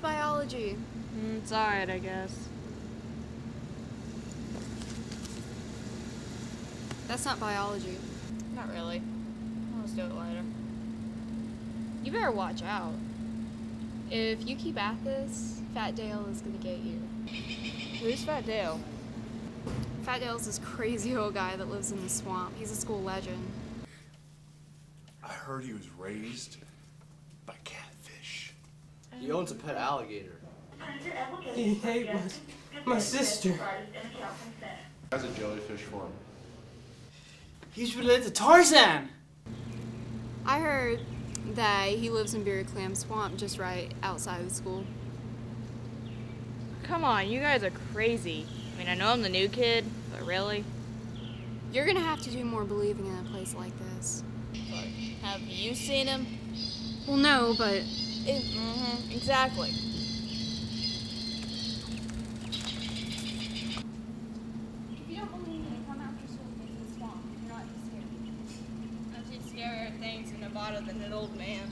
class biology. It's alright, I guess. That's not biology. Not really. I'll just do it later. You better watch out. If you keep at this, Fat Dale is gonna get you. Who's Fat Dale? Fat Dale's this crazy old guy that lives in the swamp. He's a school legend. I heard he was raised by catfish. He owns a pet alligator. He ate my sister. Has a jellyfish form. He's related to Tarzan! I heard that he lives in Bearded Clam Swamp, just right outside of school. Come on, you guys are crazy. I mean, I know I'm the new kid, but really? You're gonna have to do more believing in a place like this. But have you seen him? Well, no, but... Exactly. Than an old man.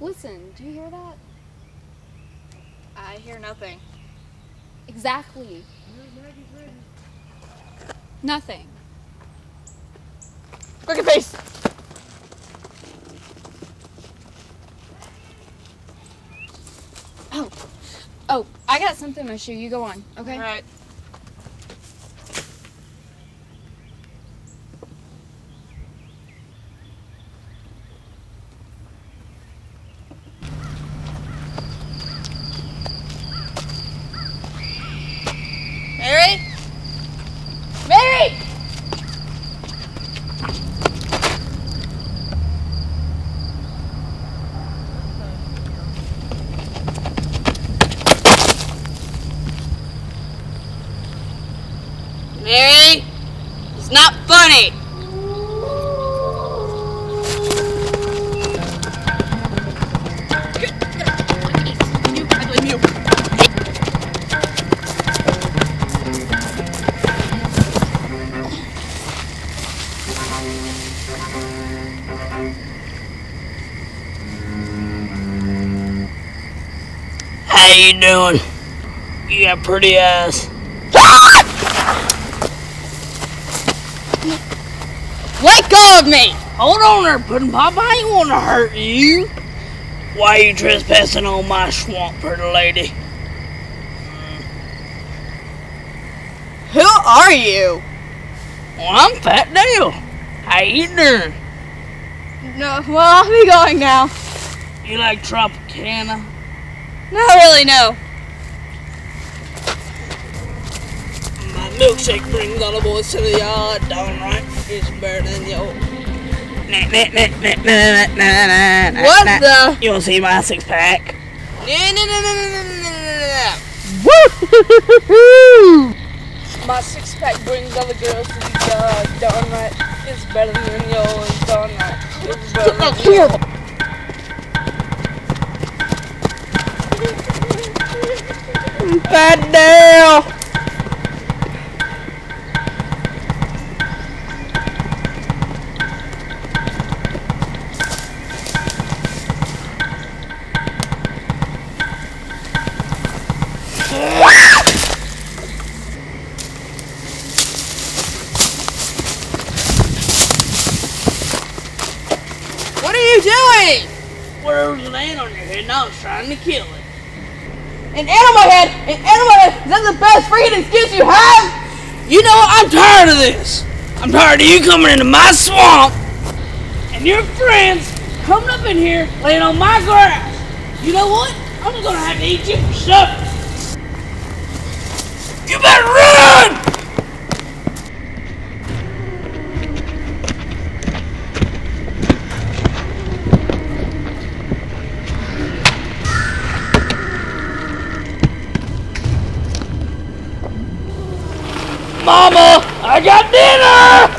Listen, do you hear that? I hear nothing. Exactly. Nothing. Look at face! Oh, I got something in my shoe. You go on, okay? All right. Mary? Mary! Mary, it's not funny. How you doing? You got pretty eyes. Let go of me! Hold on there, Puddin' Pop. I ain't want to hurt you. Why are you trespassing on my swamp, pretty lady? Who are you? Well, I'm Fat Dale. How you doing? No, well, I'll be going now. You like Tropicana? Not really, no. Milkshake brings all the boys to the yard, darn right, it's better than yours. What the? You wanna see my six-pack? No. My six-pack brings all the girls to the yard, darn right, it's better than yours, darn right, it's better than yours. Fat Dale! Whatever's laying on your head, now I was trying to kill it. An animal head! An animal head! Is that the best freaking excuse you have? You know what? I'm tired of this. I'm tired of you coming into my swamp and your friends coming up in here laying on my grass. You know what? I'm gonna have to eat you for supper. You better run! Mama, I got dinner!